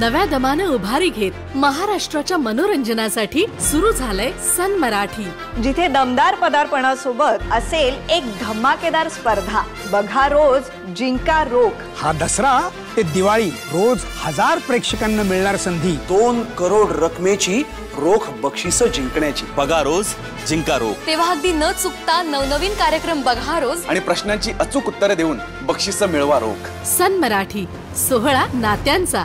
नव्या दमाने उभारी घेत महाराष्ट्राच्या मनोरंजनासाठी सुरू झालंय सन मराठी, जिथे दमदार पदार्पणासोबत असेल एक धमाकेदार स्पर्धा। बघा रोज, जिंका रोख। हा दसरा ते दिवाळी रोज 1000 प्रेक्षकांना मिळणार संधी, 2 करोड रकमेची रोख बक्षिसं जिंकण्याची। बघा रोज, जिंका रोख। तेव्हा अगदी न चुकता नवनवीन कार्यक्रम बघा रोज आणि प्रश्नांची अचूक उत्तरे देऊन बक्षिसं मिळवा रोख। सन मराठी, सोहळा नात्यांचा।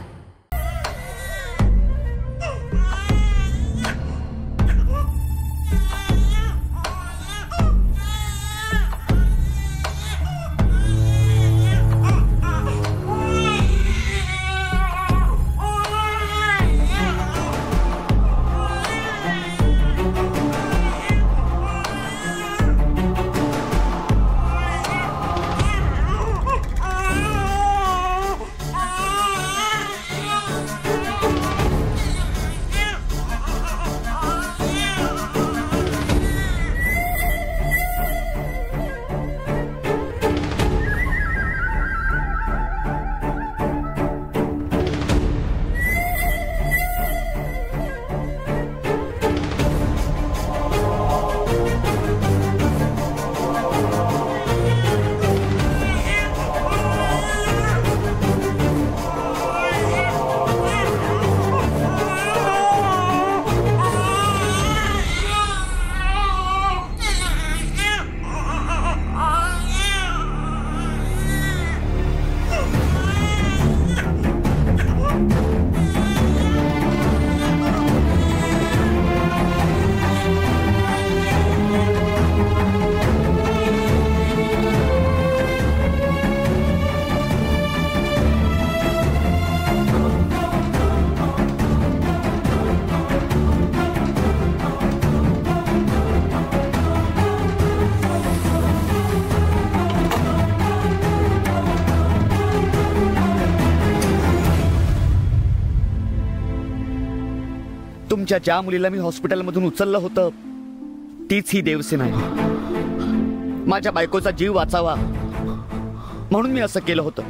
तुमच्या ज्या मुलीला मी हॉस्पिटलमधून उचललं होतं तीच ही देवसेना आहे। माझ्या बायकोचा जीव वाचावा म्हणून मी असं केलं होतं,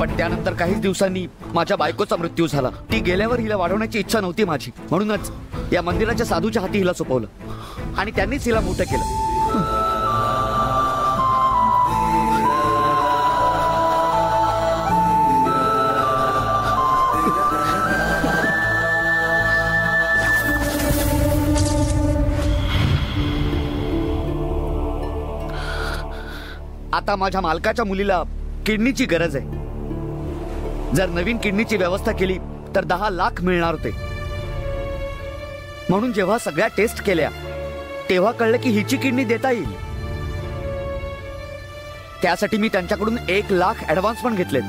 पण त्यानंतर काहीच दिवसांनी माझ्या बायकोचा मृत्यू झाला। ती गेल्यावर हिला वाढवण्याची इच्छा नव्हती माझी, म्हणूनच या मंदिराच्या साधूच्या हाती हिला सोपवलं आणि त्यांनीच हिला मोठं केलं। आता माझ्या मालकाच्या मुलीला किडनीची गरज आहे। जर नवीन किडनीची व्यवस्था केली तर 10 लाख मिळणार होते, म्हणून जेव्हा सगळ्या टेस्ट केल्या तेव्हा कळलं की हिची किडनी देता येईल। त्यासाठी मी त्यांच्याकडून 1 लाख ॲडव्हान्स पण घेतलेत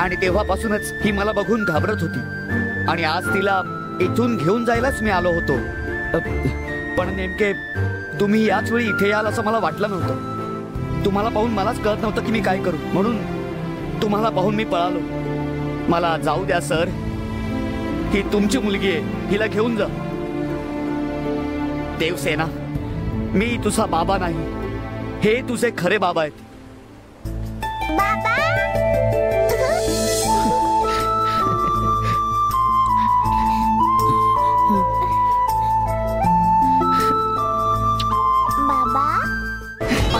आणि तेव्हापासूनच ही मला बघून घाबरत होती आणि आज तिला इथून घेऊन जायलाच मी आलो होतो। पण नेमके तुम्ही याच वेळी इथे याल असं मला वाटलं नव्हतं। तुम्हाला पाहून मलाच कळत नव्हतं की मी काय करू, म्हणून तुम्हाला पाहून मी पळालो। मला जाऊ द्या सर, ही तुमची मुलगी आहे, हिला घेऊन जा। देवसेना, मी तुझा बाबा नाही, हे तुझे खरे बाबा आहेत।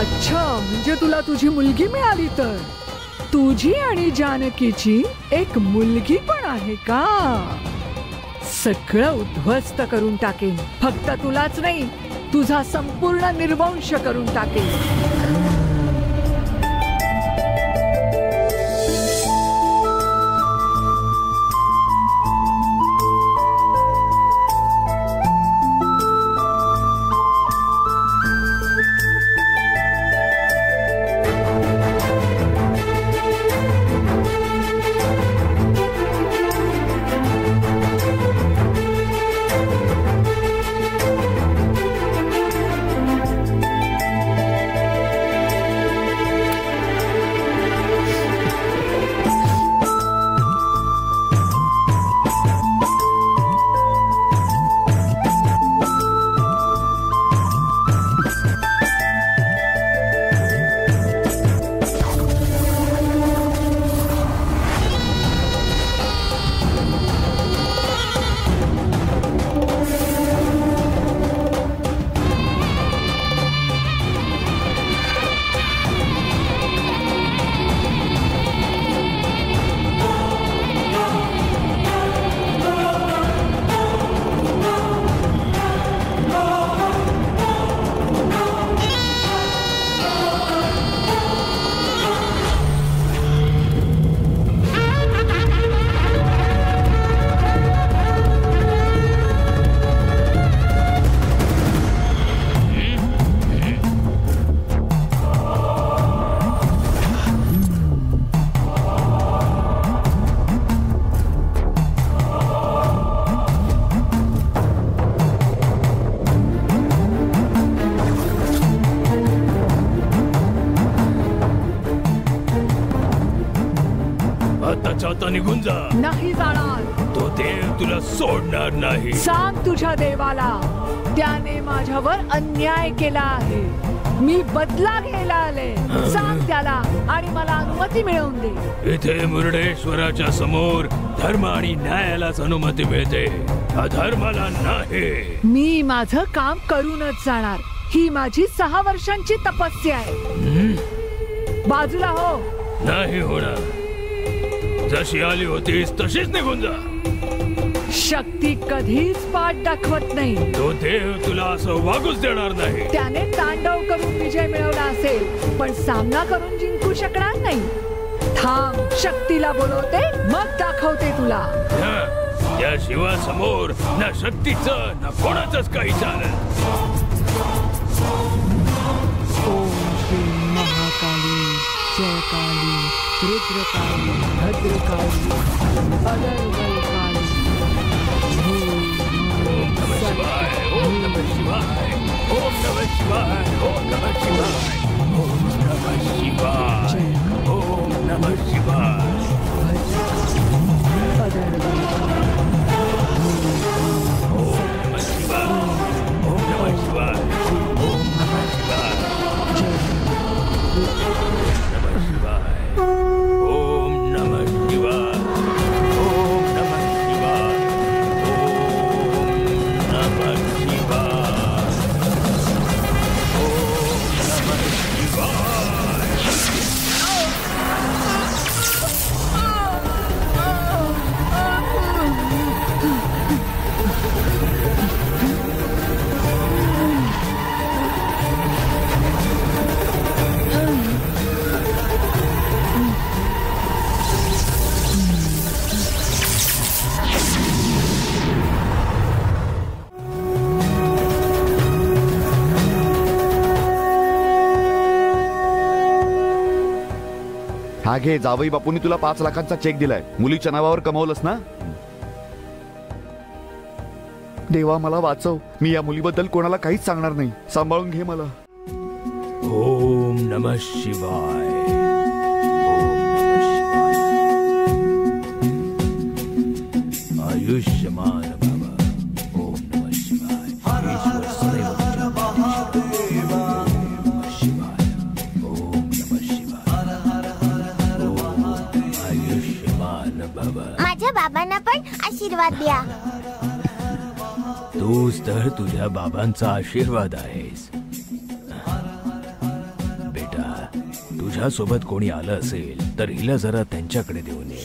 अच्छा, म्हणजे तुला तुझी मुलगी मिळाली, तर तुझी आणि जानकीची एक मुलगी पण आहे का? सगळं उद्ध्वस्त करून टाकेन, फक्त तुलाच नाही, तुझा संपूर्ण निर्वंश करून टाकेन। निघून जा. नाही जाणार. तो देव तुला सोडणार नाही. सांग तुझ्या देवाला, त्याने माझ्यावर अन्याय केला आहे, मी बदला घ्यायला आले. सांग त्याला आणि मला अनुमती मिळवून दे. इथे मुरडेश्वराच्या समोर धर्म आणि न्यायालाच अनुमती मिळते, अधर्माला नाही. मी माझं काम करूनच जाणार. ही माझी 6 वर्षांची तपस्या आहे. बाजूला हो. नाही होणार. जशी आली होतीस तशीच निघून जा. शक्ती कधीच पाठ दाखवत नाही. तो देव तुला असं वागूच देणार नाही. त्याने तांडव करून विजय मिळवला असेल, पण सामना करून जिंकू शकणार नाही. थांब, शक्तीला बोलवते, मग दाखवते तुला. या शिवा समोर ना शक्तीचं ना कोणाचंच काही चालत. काली, रुद्रकाली, भद्रकाली, अदरवलकाली. ओम नमः शिवाय, ओम नमः शिवाय, ओम नमः शिवाय, ओम नमः शिवाय, ओम नमः शिवाय, ओम नमः शिवाय. अदरवलकाली. ओम नमः शिवाय, ओम नमः शिवाय, ओम नमः शिवाय. जय. ओम नमः शिवाय, ओम नमः शिवाय, ओम नमः शिवाय, ओम नमः शिवाय. आगे जावई बापूंनी तुला 5 लाखांचा चेक दिलाय. मुलीच्या नावावर कमावलंस ना? देवा मला वाचव. मी या मुलीबद्दल कोणाला काहीच सांगणार नाही. सांभाळून घे मला. ओम नमः शिवाय. आयुष्मान बाबा. ओम नमः शिवाय. माझ्या बाबांना पण आशीर्वाद द्या. तूच तर तुझ्या बाबांचा आशीर्वाद आहेस बेटा. तुझ्या सोबत कोणी आलं असेल तर हिला जरा त्यांच्याकडे देऊन ये.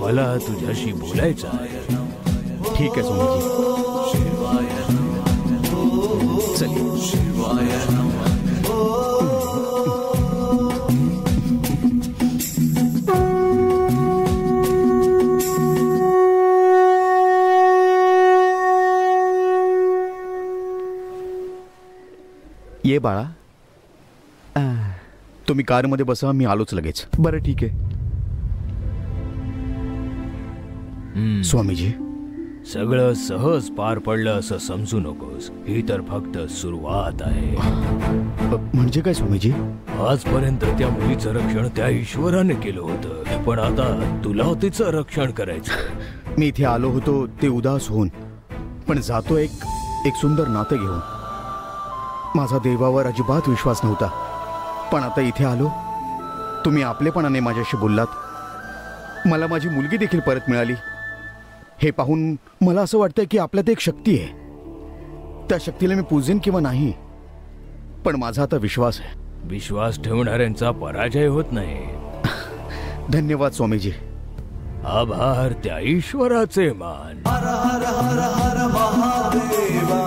मला तुझ्याशी बोलायचं आहे. ठीक आहे सोनीजी. चल. ये बाळा, तुम्ही कार मध्ये बसा, मी आलोच लगेच. बरं ठीक आहे स्वामीजी. सगळं सहज पार पडलं असं समजू नकोस. ही तर फक्त सुरुवात आहे. म्हणजे काय स्वामीजी? आजपर्यंत त्या मुलीचं रक्षण त्या ईश्वराने केलं होतं, पण आता तुला तिचं रक्षण करायचं. मी इथे आलो होतो ते उदास होऊन, पण जातो एक सुंदर नातं घेऊन. माझा देवावर अजिबात विश्वास नव्हता, पण आता इथे आलो. तुम्ही आपलेपणाने माझ्याशी बोललात. मला माझी मुलगी देखील परत मिळाली. हे पाहून मला असं वाटतं की आपल्यात एक शक्ती आहे. त्या शक्तीला मी पूजेन किंवा नाही, पण माझा आता विश्वास आहे. विश्वास ठेवणाऱ्यांचा पराजय होत नाही. धन्यवाद स्वामीजी. आभार त्या ईश्वराचे मान. हर हर हर हर महादेवा.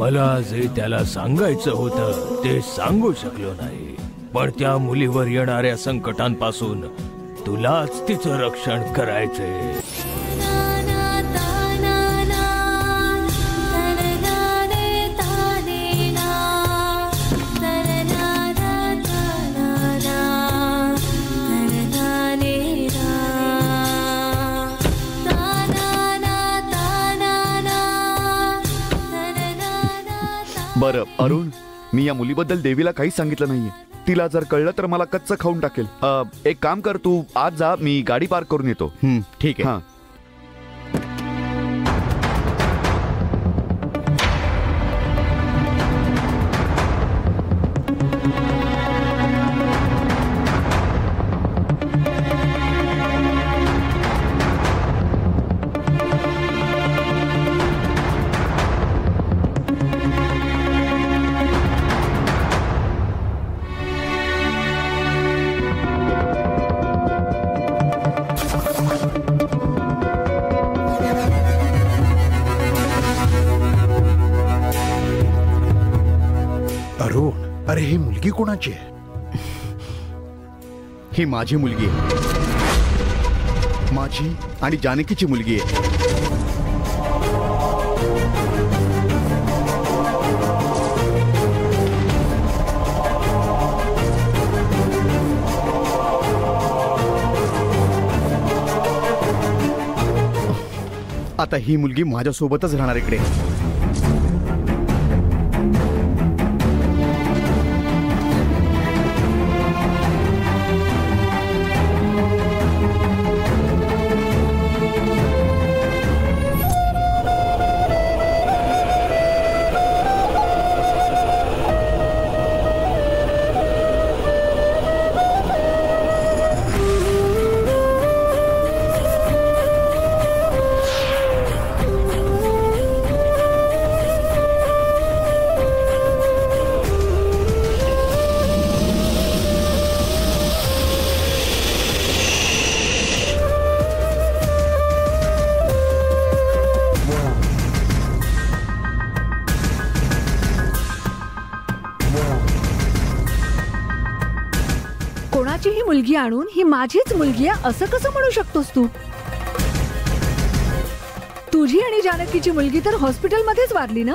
मला जे त्याला सांगायचं होतं ते सांगू शकलो नाही, पण त्या मुलीवर येणाऱ्या संकटांपासून तुलाच तिचं रक्षण करायचे. बरं अरुण, मी या मुलीबद्दल देवीला काही सांगितलं नाहीये. तिला जर कळलं तर मला कच्चं खाऊन टाकेल. एक काम कर, तू आज जा, मी गाडी पार्क करून येतो. ठीक आहे. ही माझी मुलगी आहे, माझी आणि जानकीची मुलगी आहे. आता ही मुलगी माझ्यासोबतच राहणार इकडे. मुलगी आणून ही माझीच मुलगी आहे असं कसं म्हणू शकतोस तू? तुझी आणि जानकीची मुलगी तर हॉस्पिटलमध्येच वारली ना?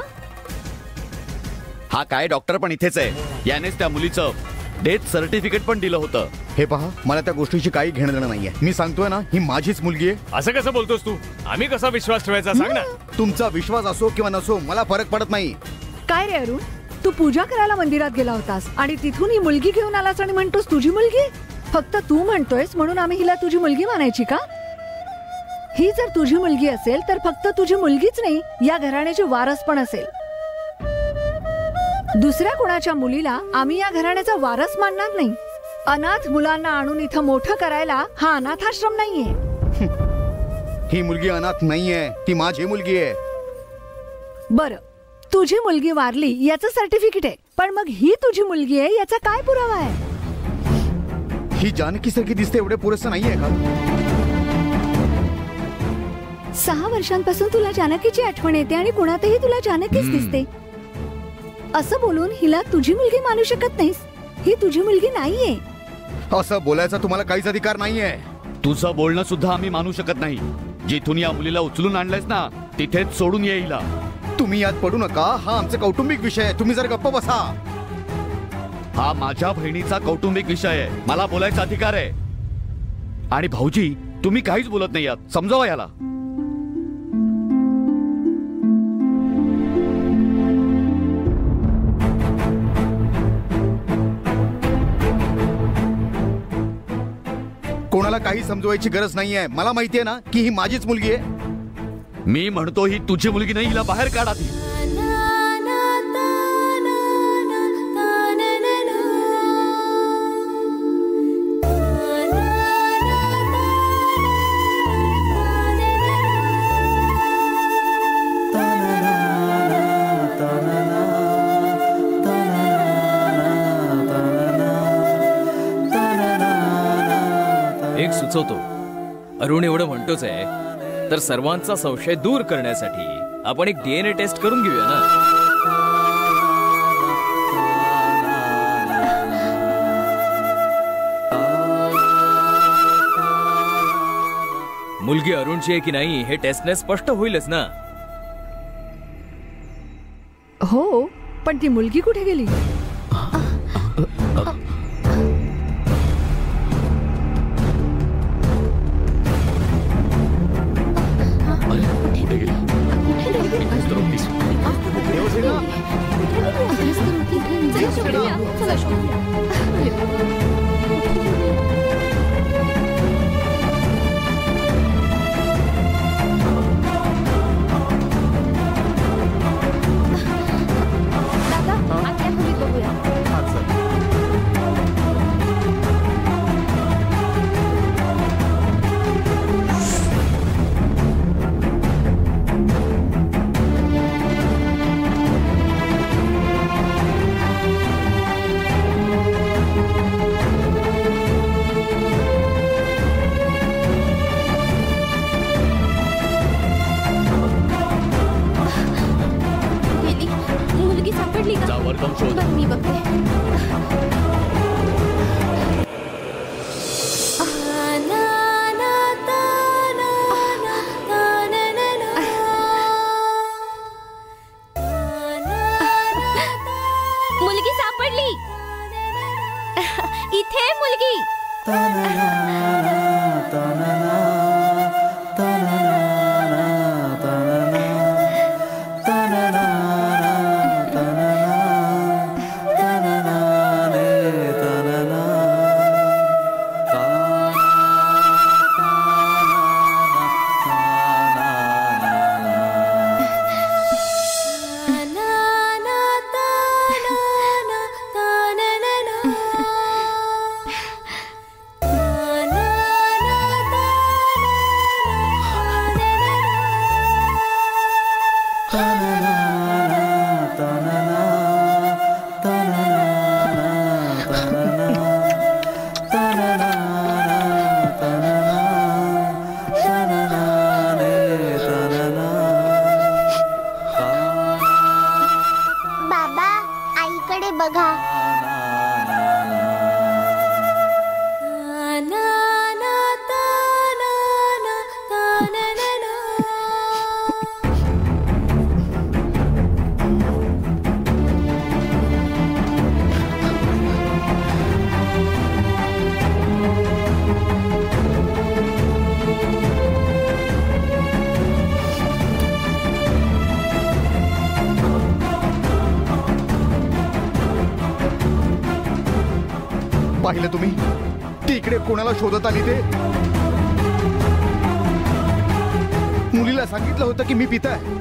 हा काय डॉक्टर पण इथेच आहे. यानेच त्या मुलीचं डेथ सर्टिफिकेट पण दिलं होतं. हे पहा, मला त्या गोष्टीची काही घेणं देणं नाहीये. मी सांगतोय ना, ही माझीच मुलगी आहे. असं कसं बोलतोस तू? आम्ही कसा विश्वास ठेवायचा सांग ना. तुमचा विश्वास असो किंवा नसो मला फरक पडत नाही. काय रे अरुण, तू पूजा करायला मंदिरात गेला होतास आणि तिथून ही मुलगी घेऊन आलास आणि म्हणतोस तुझी मुलगी? फक्त तू म्हणतोयस म्हणून आम्ही हिला तुझी मुलगी मानायची का? ही जर तुझी मुलगी असेल तर फक्त तुझी मुलगीच नाही, या घराण्याची वारस पण असेल. दुसऱ्या कोणाच्या मुलीला आम्ही या घराण्याचा वारस मानणार नाही. अनाथ मुलांना आणून इथं मोठं करायला हा अनाथाश्रम नाहीये. ही मुलगी अनाथ नाहीये, ती माझी मुलगी आहे. बरं, तुझी मुलगी वारली याचं सर्टिफिकेट आहे, पण मग ही तुझी मुलगी आहे याचा काय पुरावा आहे? ही जानकी सारखी दिसते एवढे पुरेसं नाहीये का? 6 वर्षांपासून तुला जानकीची आठवण येते आणि कोणातही तुला जानकीच दिसते असं बोलून हिला तुझी मुलगी मानू शकत नाहीस. ही तुझी मुलगी नाहीये असं बोलायचा तुम्हाला काहीच अधिकार नाहीये. तुझं बोलणं सुद्धा आम्ही मानू शकत नाही. जिथून या मुलीला उचलून आणलायस ना तिथेच सोडून ये हिला. तुम्ही यात पडू नका, हा आमचा कौटुंबिक विषय आहे. तुम्ही जर गप्प बसा. हा माझ्या बहिणीचा कौटुंबिक विषय आहे, मला बोलायचा अधिकार आहे. आणि भाऊजी, तुम्ही काहीच बोलत नाही आहात. समजावा याला. कोणाला काही समजवायची गरज नाही आहे. मला माहिती आहे ना की ही माझीच मुलगी आहे. मी म्हणतो ही तुझी मुलगी नाही, हिला बाहेर काढ आधी. सुचवतो अरुण, एवढं म्हणतोच आहे तर सर्वांचा संशय दूर करण्यासाठी आपण एक DNA टेस्ट करून घेऊया ना. मुलगी अरुणची आहे की नाही हे टेस्टने स्पष्ट होईलच ना. हो, पण ती मुलगी कुठे गेली? शोधत आली ते मुलीला सांगितलं होतं की मी पिता आहे,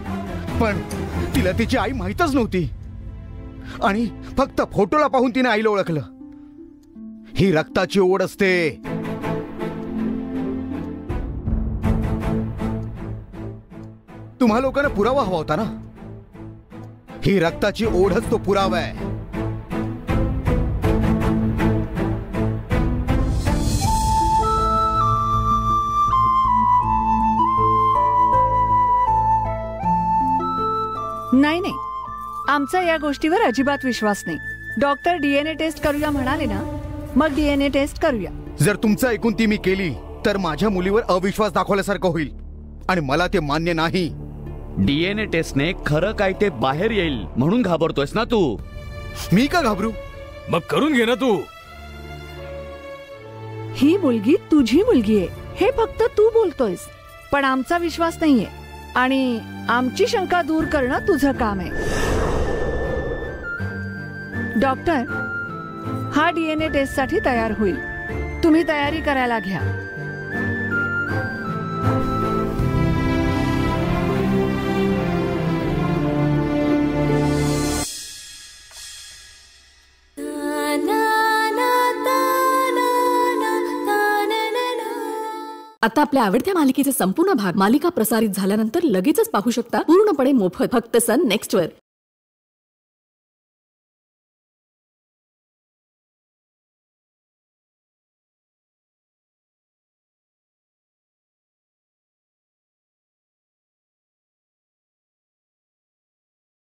पण तिला तिची आई माहितच नव्हती आणि फक्त फोटोला पाहून तिने आईला ओळखलं। ही रक्ताची ओढ असते। तुम्हा लोकांना पुरावा हवा होता ना, ही रक्ताची ओढच तो पुरावा आहे। नहीं नहीं, आमचा या गोष्टीवर अजिबात विश्वास नहीं। डॉक्टर डीएनए टेस्ट करूया म्हणाले ना, मग डीएनए टेस्ट करूया। जर तुमचा ऐकून ती मी केली तर माझ्या मुलीवर अविश्वास दाखवल्यासारखं होईल आणि मला ते मान्य नाही। डीएनए टेस्ट ने खरं काय ते बाहेर येईल म्हणून घाबरतोयस ना तू? मी का घाबरू, मग करून घे ना तू। ही मुलगी तुझी मुलगी आहे हे फक्त तू बोलतोयस, पण आमचा विश्वास नाहीये आणि आमची शंका दूर करणं तुझं काम आहे। डॉक्टर, हा डीएनए टेस्ट साठी तयार होईल, तुम्ही तयारी करायला घ्या। आता आपल्या आवडत्या मालिकेचा संपूर्ण भाग मालिका प्रसारित झाल्यानंतर लगेचच पाहू शकता, पूर्णपणे मोफत, फक्त सन नेक्स्ट वर।